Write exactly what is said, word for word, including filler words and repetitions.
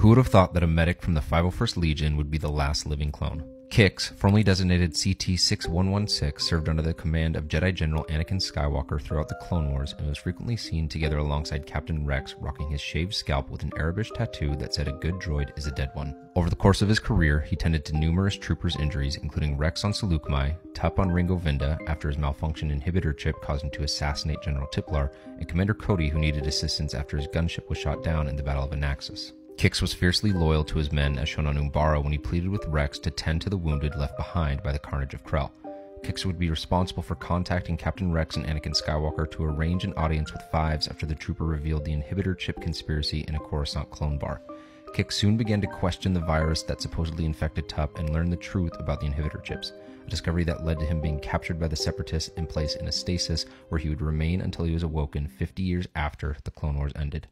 Who would have thought that a medic from the five oh first Legion would be the last living clone? Kix, formerly designated C T six one one six, served under the command of Jedi General Anakin Skywalker throughout the Clone Wars and was frequently seen together alongside Captain Rex, rocking his shaved scalp with an Aurabesh tattoo that said a good droid is a dead one. Over the course of his career, he tended to numerous troopers' injuries, including Rex on Saleucami, Tup on Ringo Vinda after his malfunction inhibitor chip caused him to assassinate General Tiplar, and Commander Cody, who needed assistance after his gunship was shot down in the Battle of Anaxes. Kix was fiercely loyal to his men, as shown on Umbara when he pleaded with Rex to tend to the wounded left behind by the carnage of Krell. Kix would be responsible for contacting Captain Rex and Anakin Skywalker to arrange an audience with Fives after the trooper revealed the inhibitor chip conspiracy in a Coruscant clone bar. Kix soon began to question the virus that supposedly infected Tup and learned the truth about the inhibitor chips, a discovery that led to him being captured by the Separatists and placed in a stasis where he would remain until he was awoken fifty years after the Clone Wars ended.